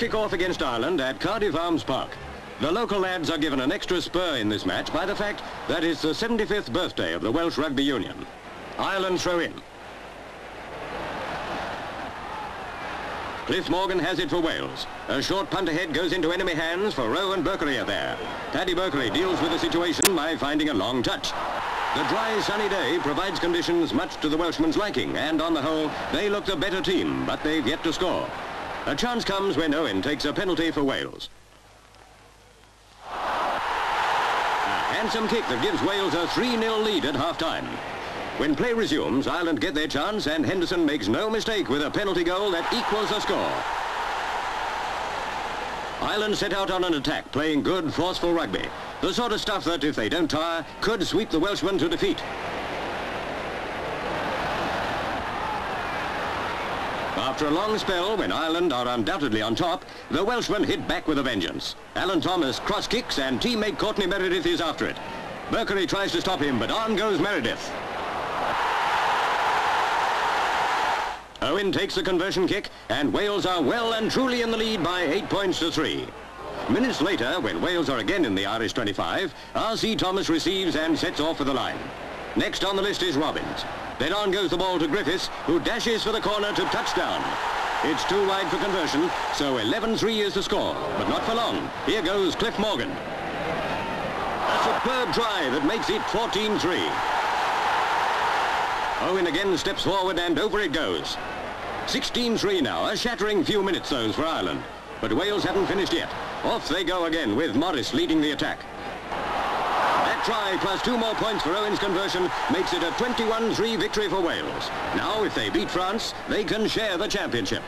kick-off against Ireland at Cardiff Arms Park. The local lads are given an extra spur in this match by the fact that it's the 75th birthday of the Welsh Rugby Union. Ireland throw in. Cliff Morgan has it for Wales. A short punt ahead goes into enemy hands for Rowe, and Berkery are there. Paddy Berkery deals with the situation by finding a long touch. The dry, sunny day provides conditions much to the Welshman's liking, and on the whole, they look the better team, but they've yet to score. A chance comes when Owen takes a penalty for Wales. A handsome kick that gives Wales a 3-0 lead at half-time. When play resumes, Ireland get their chance, and Henderson makes no mistake with a penalty goal that equals the score. Ireland set out on an attack, playing good, forceful rugby. The sort of stuff that, if they don't tire, could sweep the Welshmen to defeat. After a long spell, when Ireland are undoubtedly on top, the Welshmen hit back with a vengeance. Alan Thomas cross-kicks, and teammate Courtney Meredith is after it. Berkery tries to stop him, but on goes Meredith. Owen takes the conversion kick, and Wales are well and truly in the lead by 8 points to 3. Minutes later, when Wales are again in the Irish 25, R.C. Thomas receives and sets off for the line. Next on the list is Robbins. Then on goes the ball to Griffiths, who dashes for the corner to touchdown. It's too wide for conversion, so 11-3 is the score, but not for long. Here goes Cliff Morgan. A superb try that makes it 14-3. Owen again steps forward, and over it goes. 16-3 now, a shattering few minutes those for Ireland. But Wales haven't finished yet. Off they go again, with Morris leading the attack. That try, plus 2 more points for Owen's conversion, makes it a 21-3 victory for Wales. Now, if they beat France, they can share the championship.